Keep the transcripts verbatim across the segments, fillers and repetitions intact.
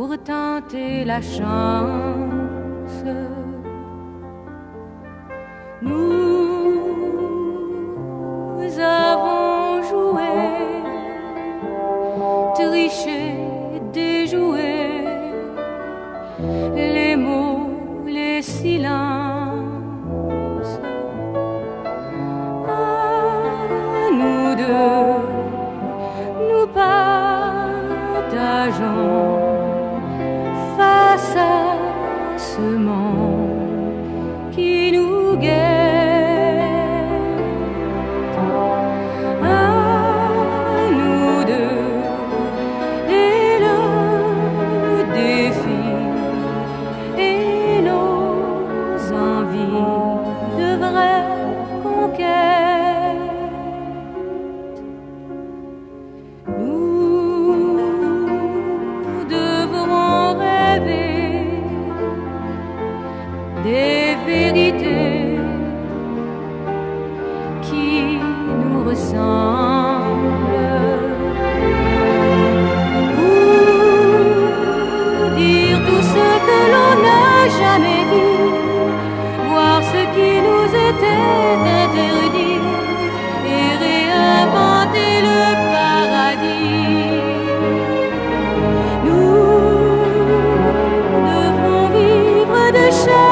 pour tenter la chance. Nous avons joué, triché, déjoué les mots, les silences. À nous deux, nous partageons face à ce monde qui nous guette. Des vérités qui nous ressemblent. Pour dire tout ce que l'on n'a jamais dit, voir ce qui nous était interdit et réinventer le paradis. Nous devons vivre de chaque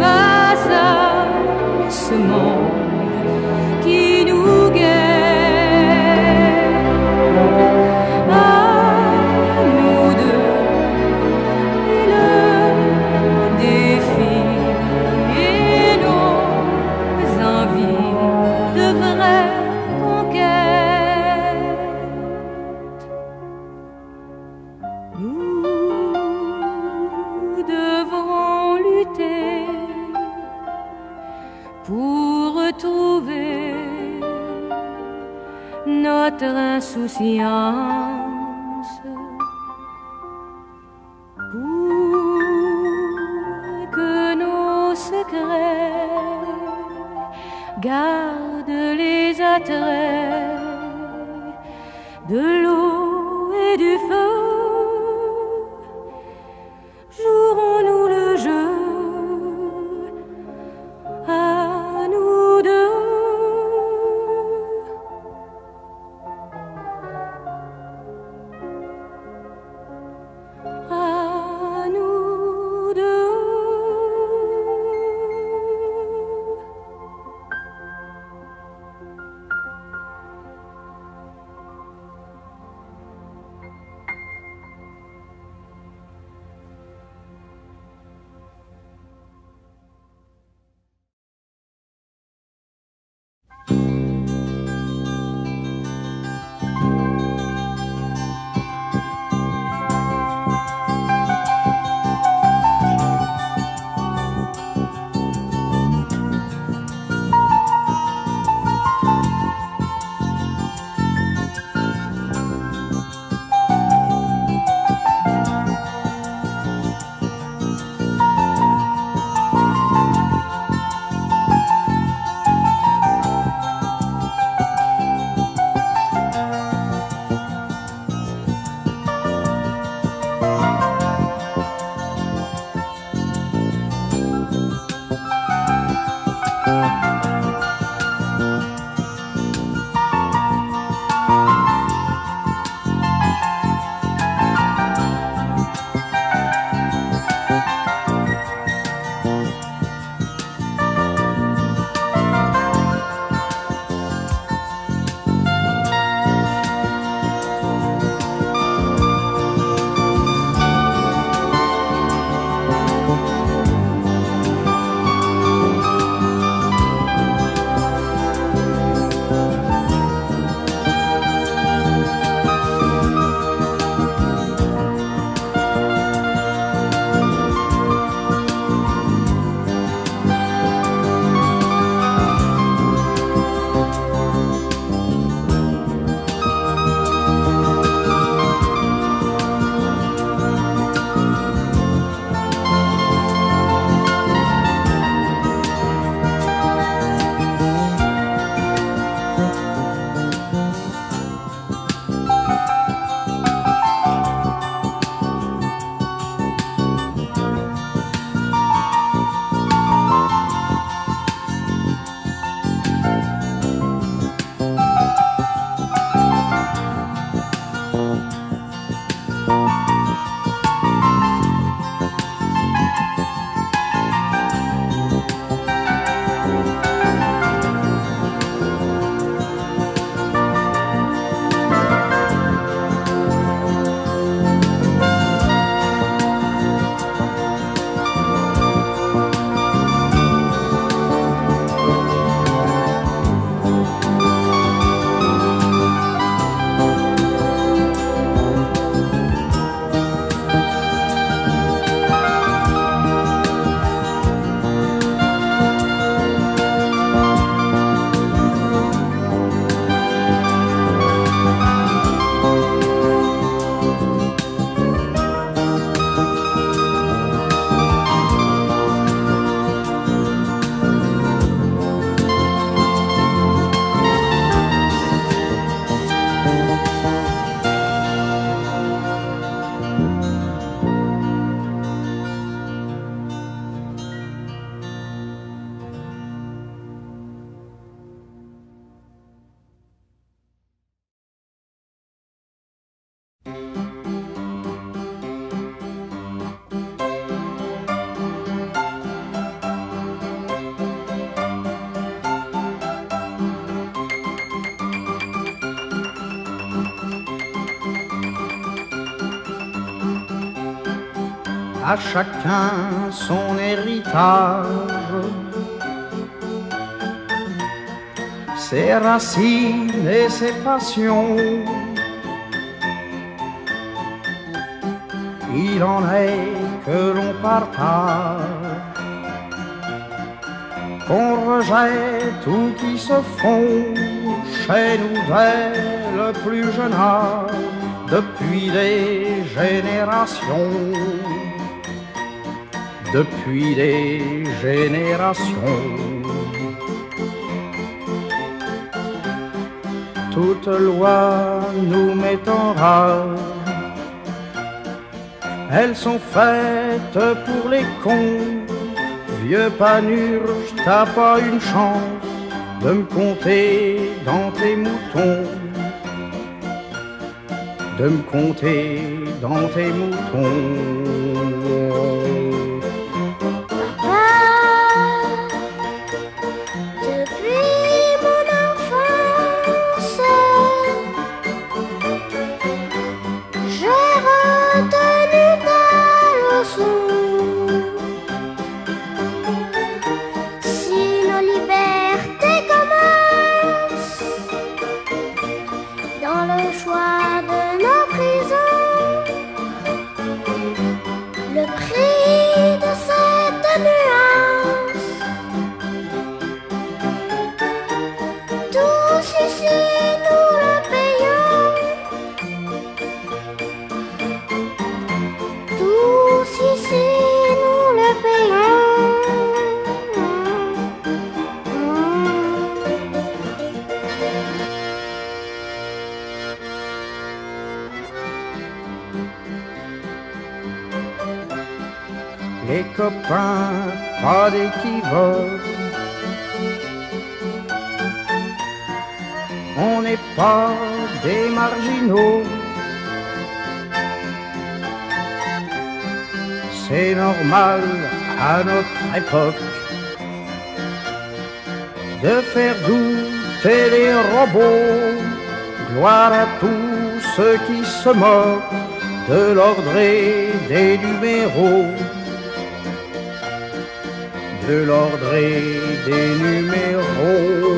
face à ce monde qui nous guette. À nous deux, et le défi et nos envies de vraie conquête. Nous devons pour retrouver notre insouciance, pour que nos secrets gardent les attraits de l'eau et du feu. à chacun son héritage. Ses racines et ses passions, il en est que l'on partage, qu'on rejette ou qui se font chez nous dès le plus jeune âge, depuis des générations, depuis des générations. Toute loi nous met en rage, elles sont faites pour les cons. Vieux Panurge, t'as pas une chance de me compter dans tes moutons, de me compter dans tes moutons. Les copains, pas d'équivoque, on n'est pas des marginaux. C'est normal à notre époque de faire douter les robots. Gloire à tous ceux qui se moquent de l'ordre et des numéros, de l'ordre et des numéros.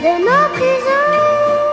De nos prisons,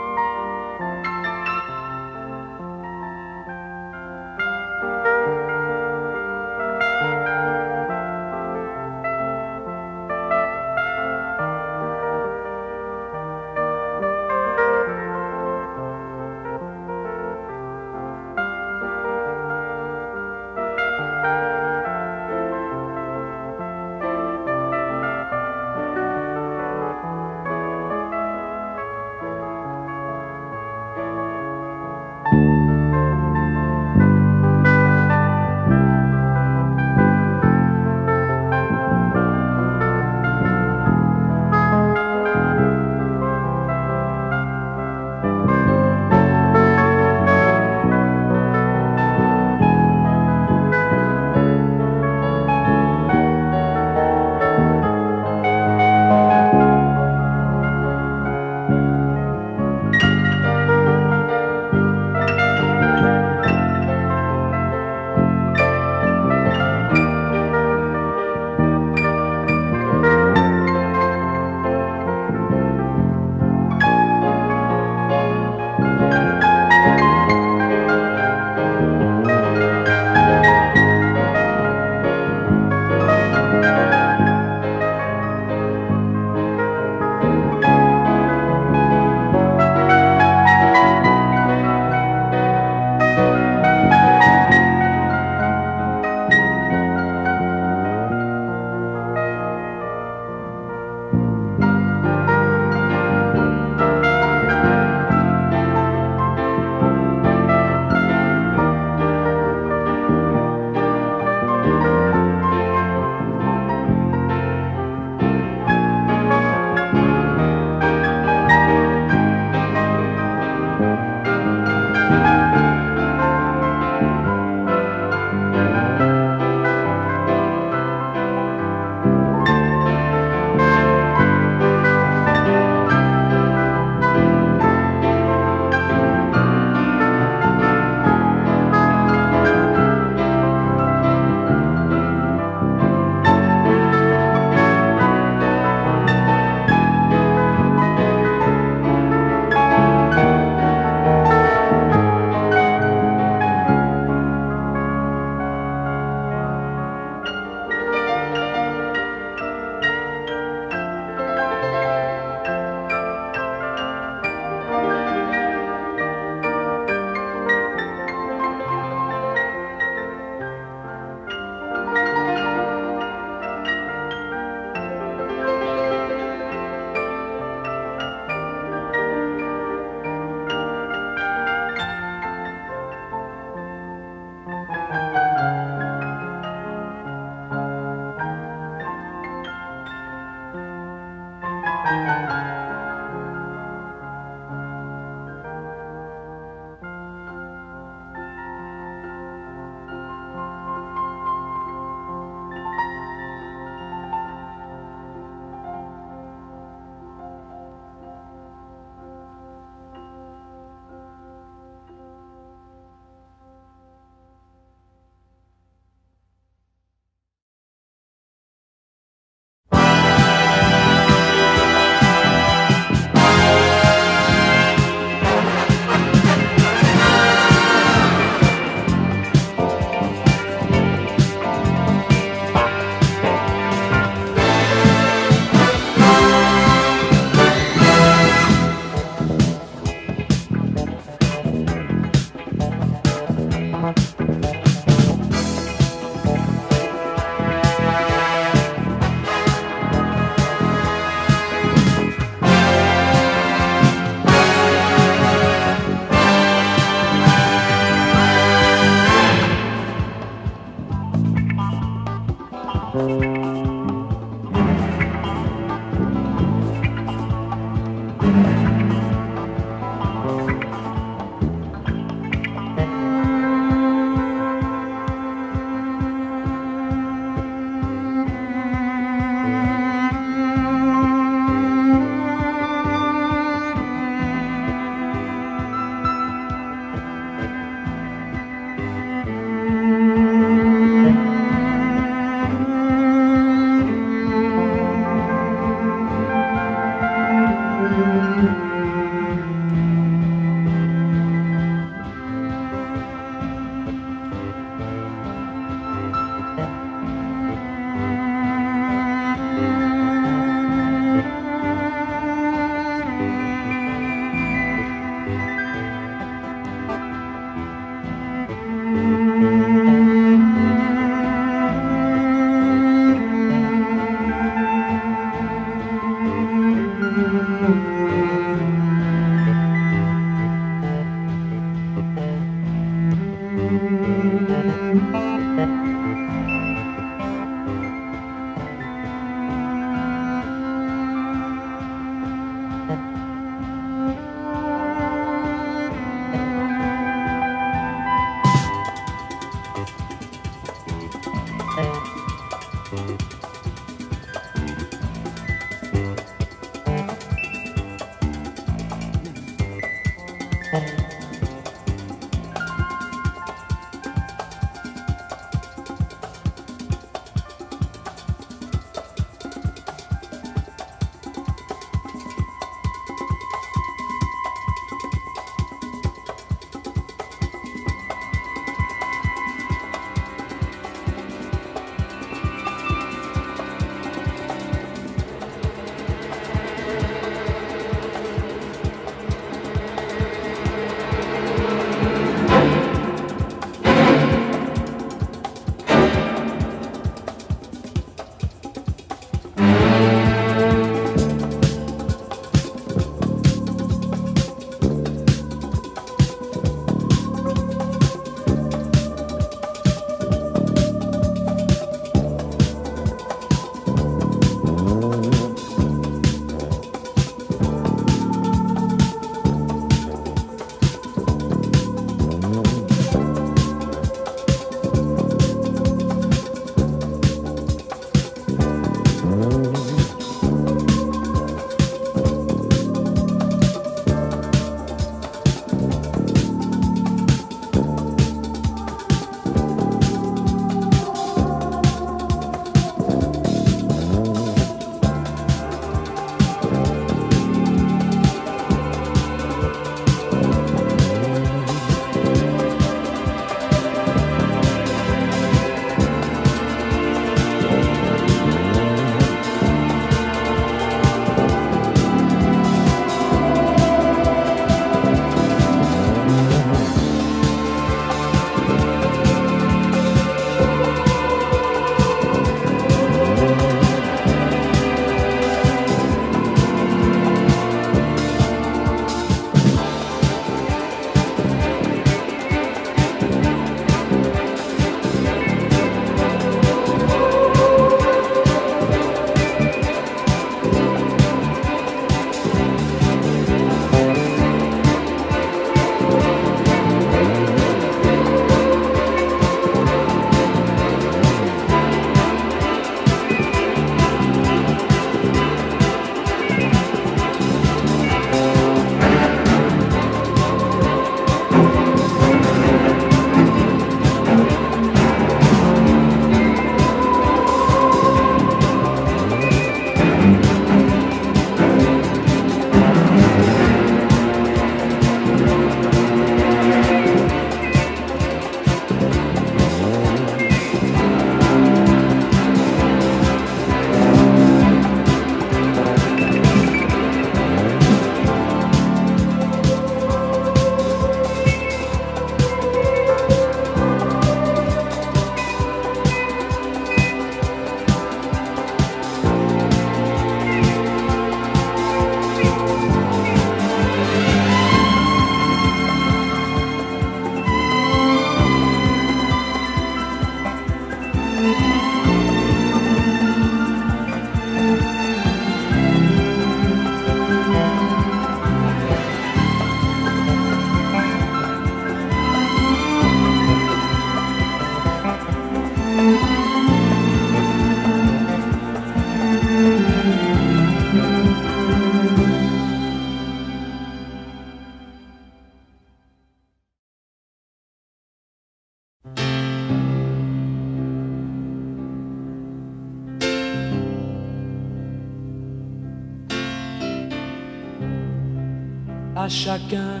à chacun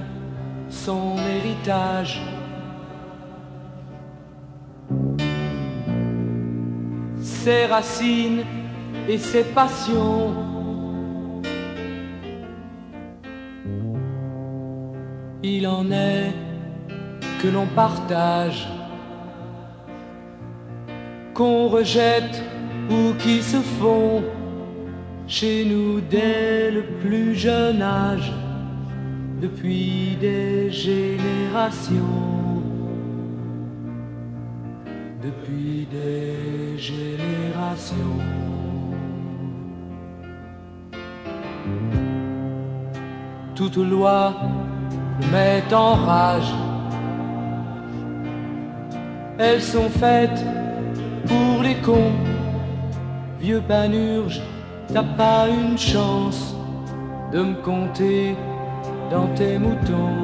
son héritage. Ses racines et ses passions, il en est que l'on partage, qu'on rejette ou qui se font chez nous dès le plus jeune âge, depuis des générations, depuis des générations. Toute loi le met en rage, elles sont faites pour les cons. Vieux Panurge, t'as pas une chance de me compter dans tes moutons,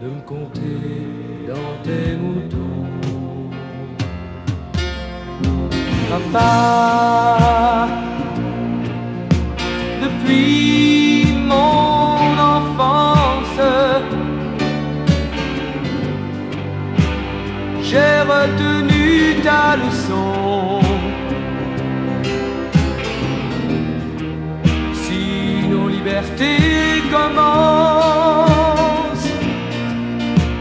de me compter dans tes moutons. Papa, depuis mon enfance, j'ai retenu ta leçon. Si nos libertés commencent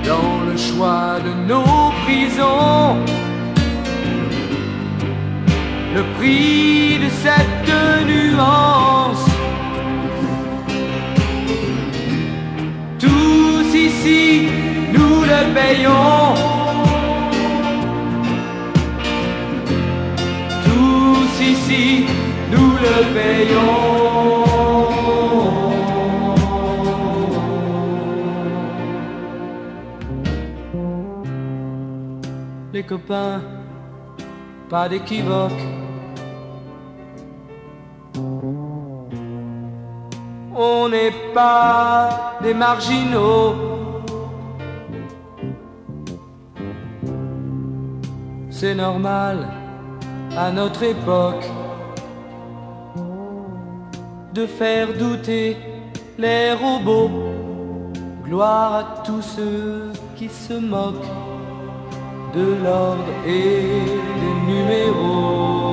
dans le choix de nos prisons, le prix de cette nuance, tous ici nous le payons. Ici, nous le payons. Les copains, pas d'équivoque, on n'est pas des marginaux. C'est normal à notre époque de faire douter les robots. Gloire à tous ceux qui se moquent de l'ordre et des numéros,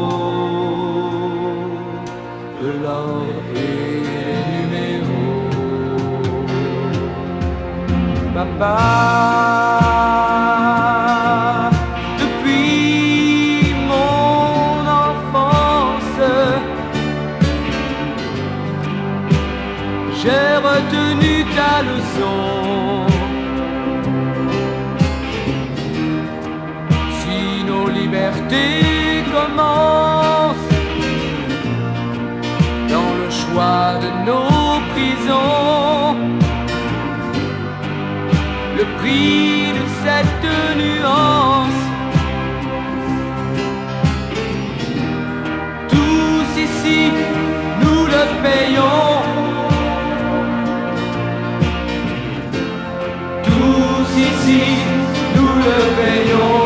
de l'ordre et des numéros. Papa, j'ai retenu ta leçon. Si nos libertés commencent dans le choix de nos prisons, le prix de cette nuance, tous ici nous le payons. Ici, nous le payons.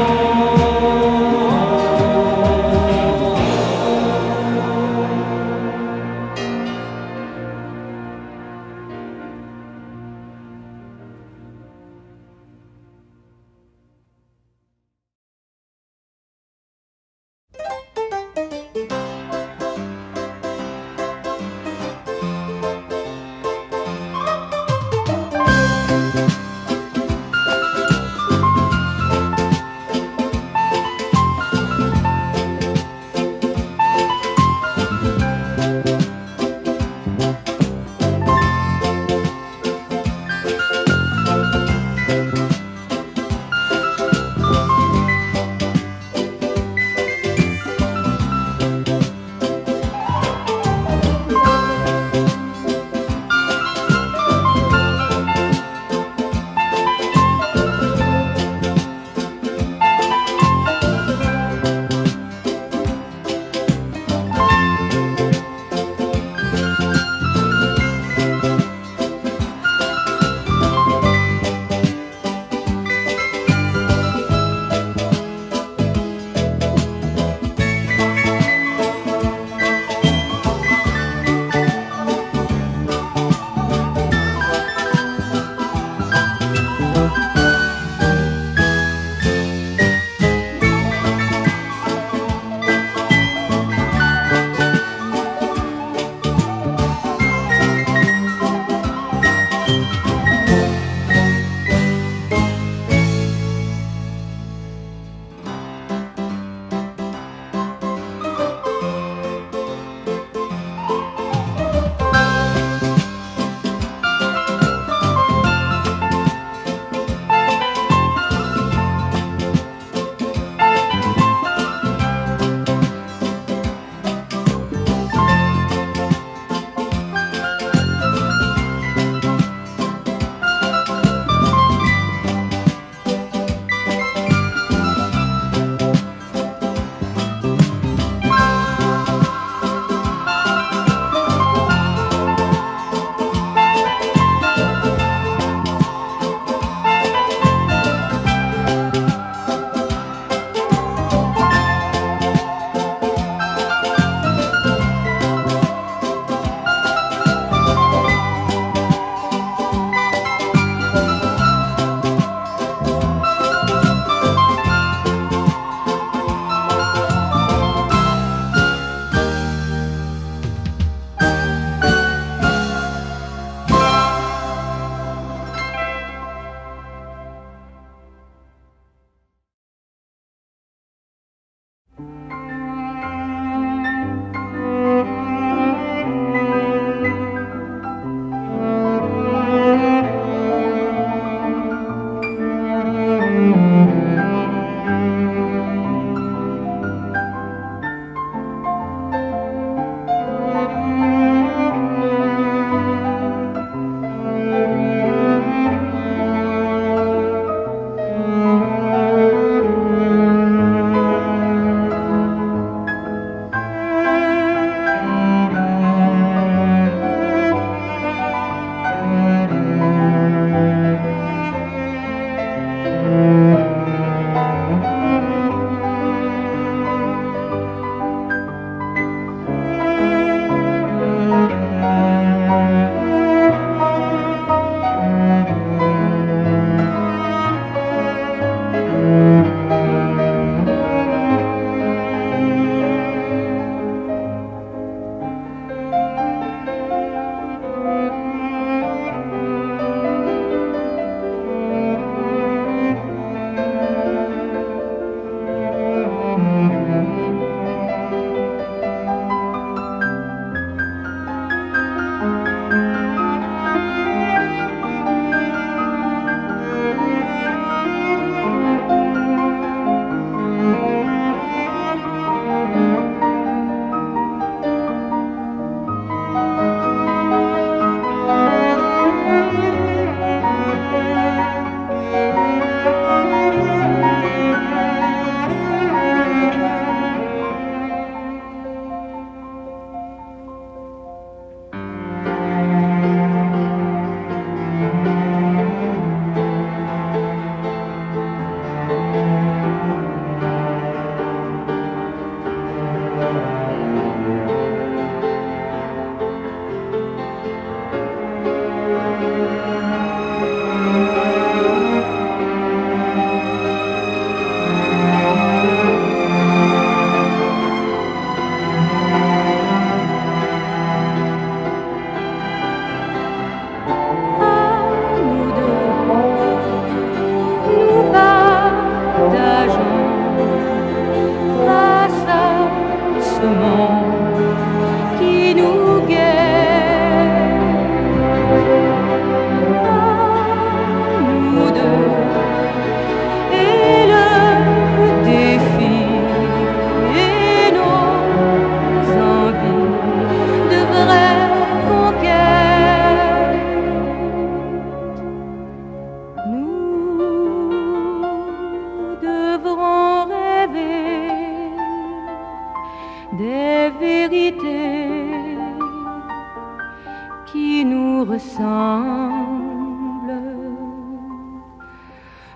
ressemble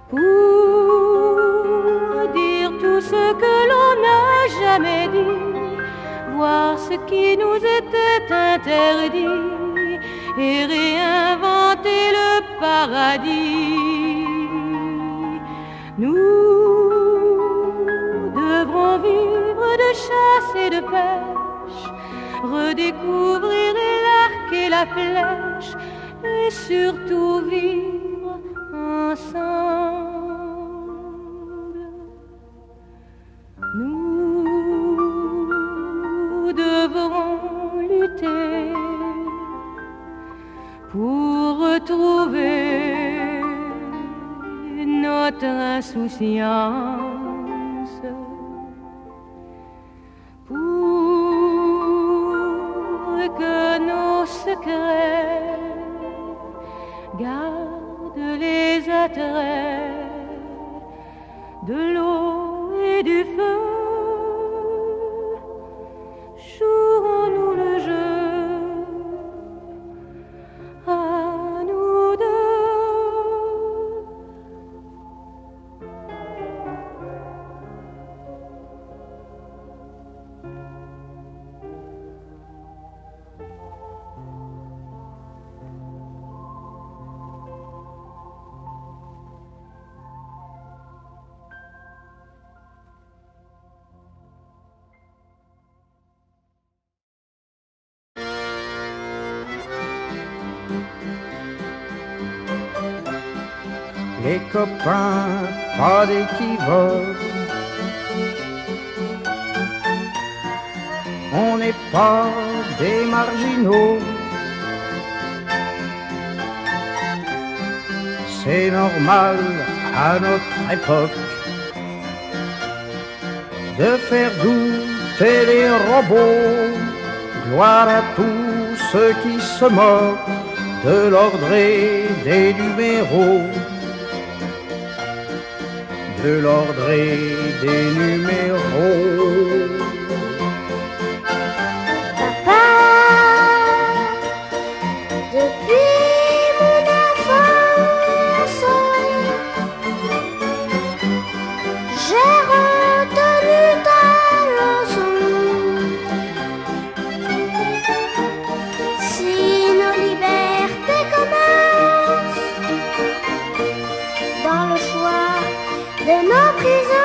pour dire tout ce que l'on n'a jamais dit, voir ce qui nous était interdit et réinventer le paradis. Nous devrons vivre de chasse et de pêche, redécouvrir l'arc et la flèche, et surtout vivre ensemble. Nous devrons lutter pour retrouver notre insouciance, pour que nos secrets gardent les attraits de l'eau et du feu. Jouerons-nous le jeu à nous deux? Les copains, pas d'équivoque, on n'est pas des marginaux. C'est normal à notre époque de faire douter les robots. Gloire à tous ceux qui se moquent de l'ordre et des numéros, de l'ordre et des numéros. Papa, depuis mon enfance, j'ai retenu ta leçon. Si nos libertés commencent dans le choix de nos prisons,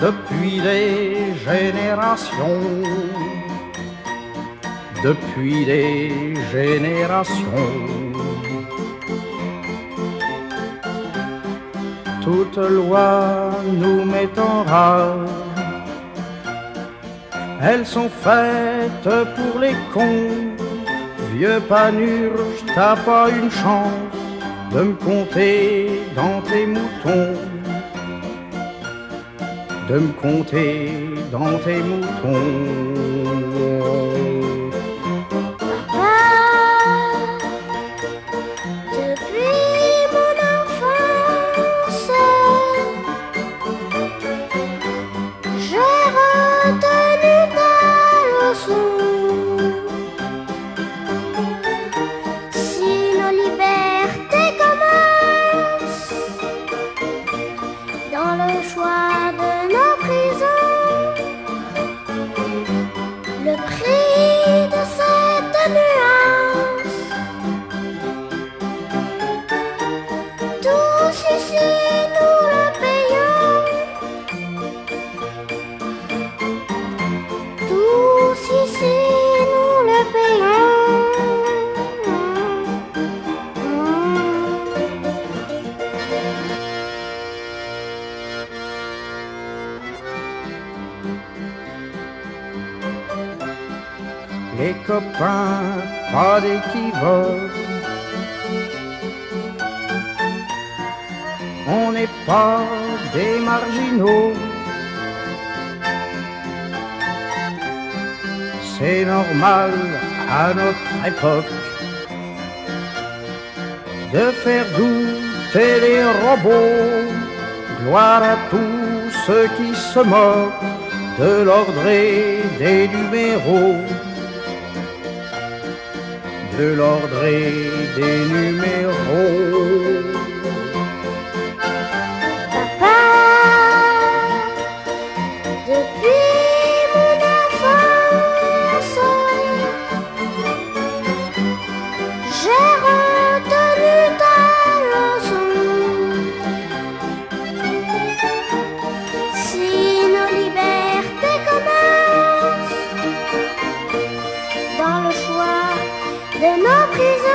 depuis des générations, depuis des générations. Toute loi nous met en rage, elles sont faites pour les cons. Vieux Panurge, t'as pas une chance de me compter dans tes moutons, de me compter dans tes moutons. Papa, depuis mon enfance, j'ai retenu ta leçon. Si nos libertés commencent dans le choix de les copains, pas d'équivoque. On n'est pas des marginaux, c'est normal à notre époque de faire douter les robots. Gloire à tous ceux qui se moquent de l'ordre et des numéros, de l'ordre et des numéros. Papa, depuis mon enfance, j'ai retenu ta leçon. Si nos libertés commencent dans le choix de nos prisons,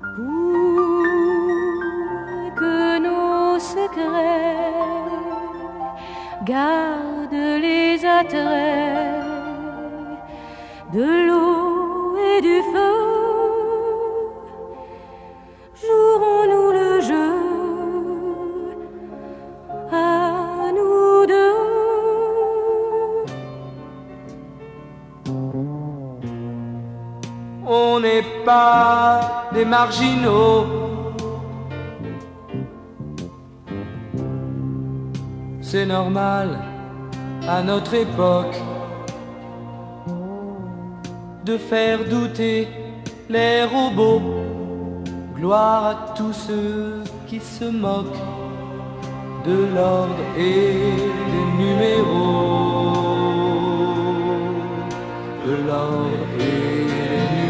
pour que nos secrets gardent les attraits de l'eau et du feu. On n'est pas des marginaux, c'est normal à notre époque de faire douter les robots. Gloire à tous ceux qui se moquent de l'ordre et des numéros, de l'ordre et des numéros.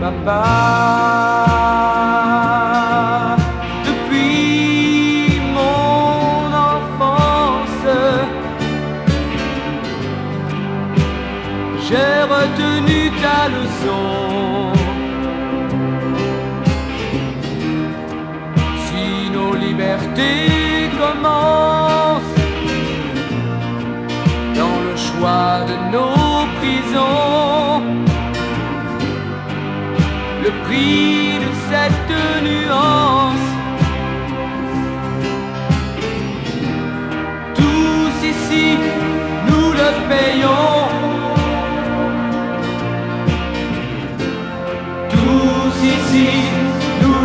Papa, depuis mon enfance, j'ai retenu ta leçon. Si nos libertés commencent dans le choix de nos prisons, le prix de cette nuance, tous ici nous le payons, tous ici nous le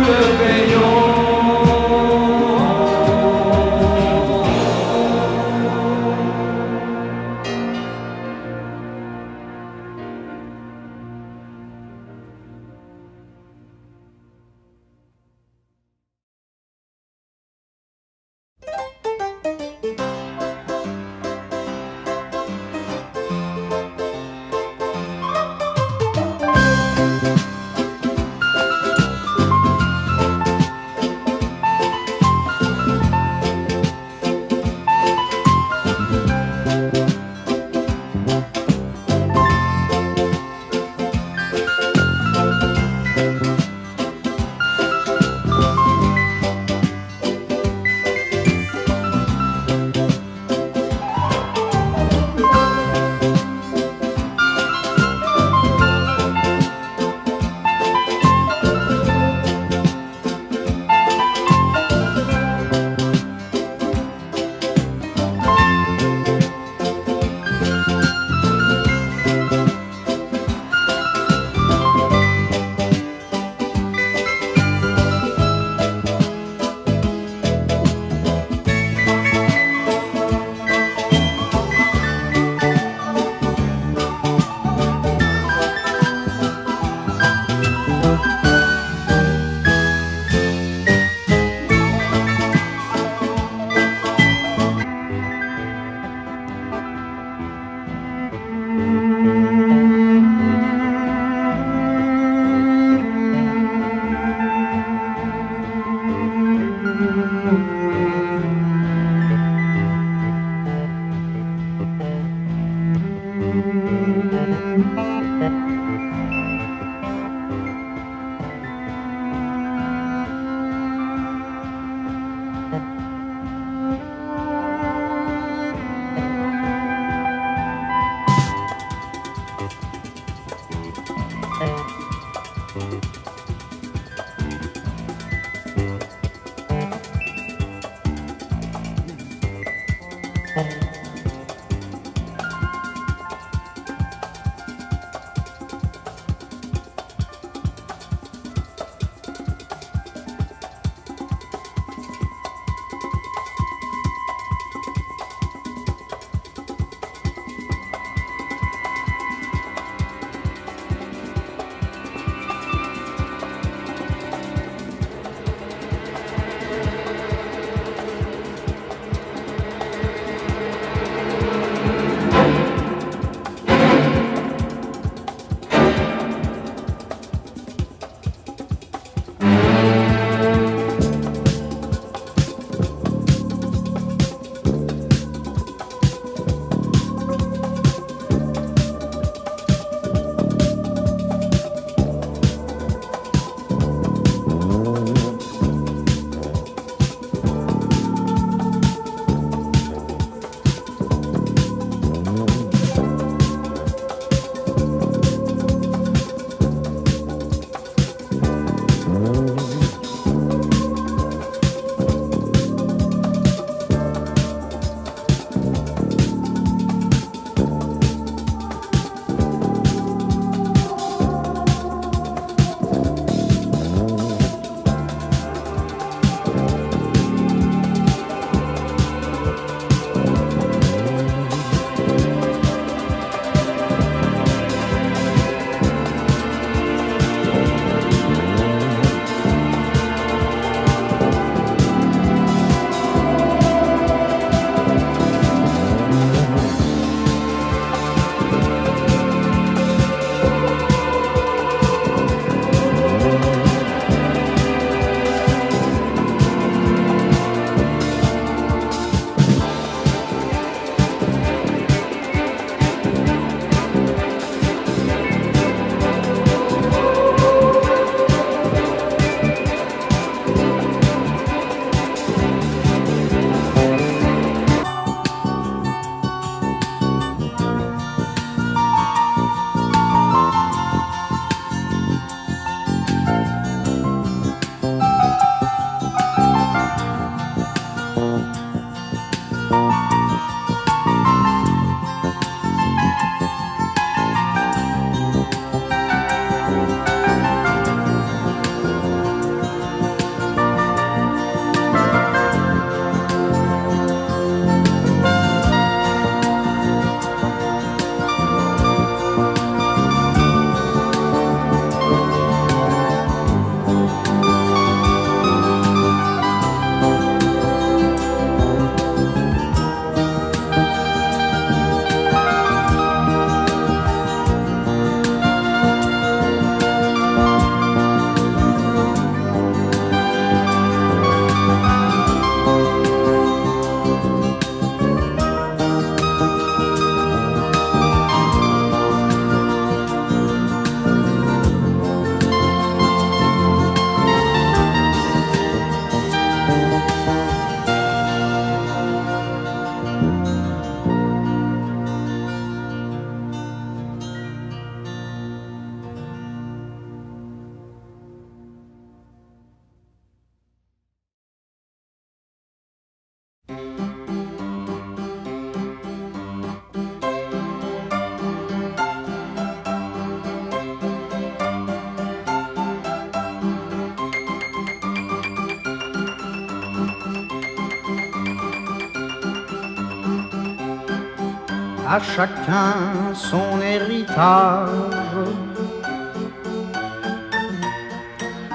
à chacun son héritage.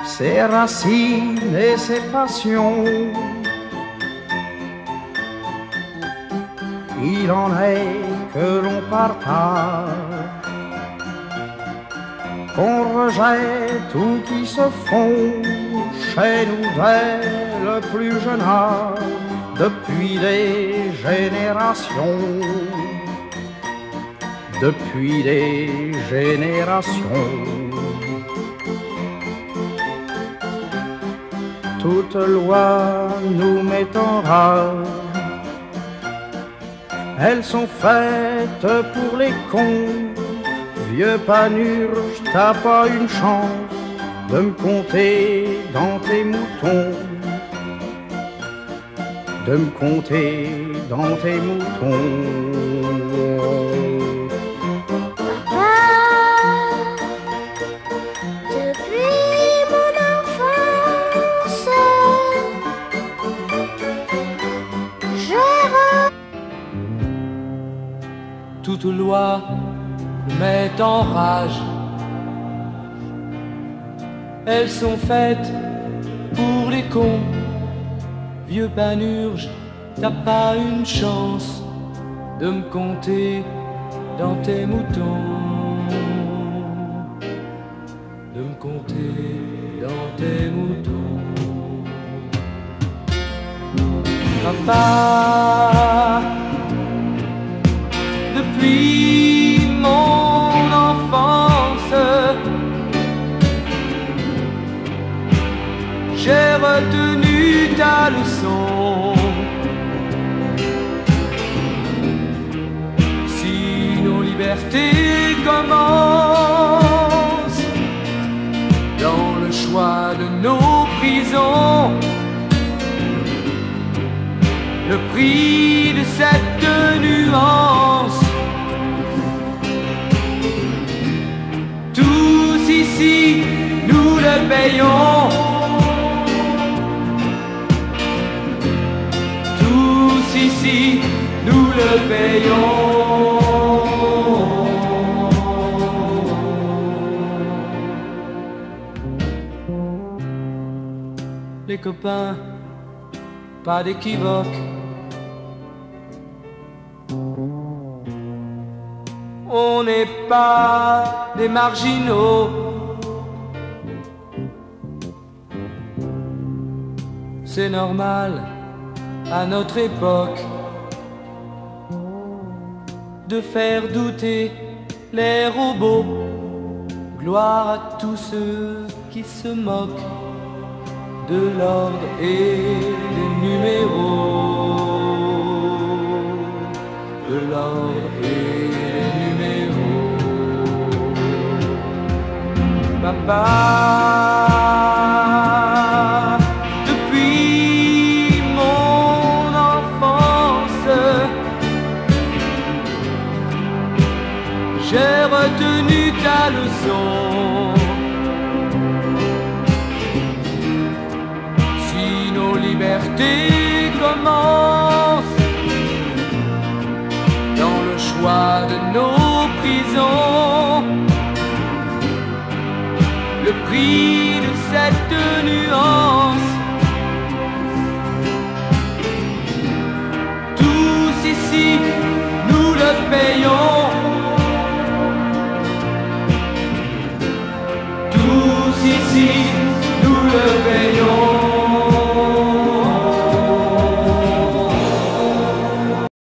Ses racines et ses passions, il en est que l'on partage, qu'on rejette ou qui se font chez nous dès le plus jeune âge, depuis des générations, depuis des générations. Toute loi nous met en rage, elles sont faites pour les cons. Vieux Panurge, t'as pas une chance de me compter dans tes moutons, de me compter dans tes moutons. Toute loi met en rage, elles sont faites pour les cons. Vieux Panurge, t'as pas une chance de me compter dans tes moutons, de me compter dans tes moutons. Papa, depuis mon enfance, j'ai retenu ta leçon. Si nos libertés commencent dans le choix de nos prisons, le prix de cette nuance, ici, nous le payons. Tous ici, nous le payons. Les copains, pas d'équivoque, on n'est pas des marginaux. C'est normal à notre époque de faire douter les robots. Gloire à tous ceux qui se moquent de l'ordre et des numéros, de l'ordre et des numéros. Papa, j'ai retenu ta leçon. Si nos libertés commencent dans le choix de nos prisons, le prix de cette nuance, tous ici nous le payons.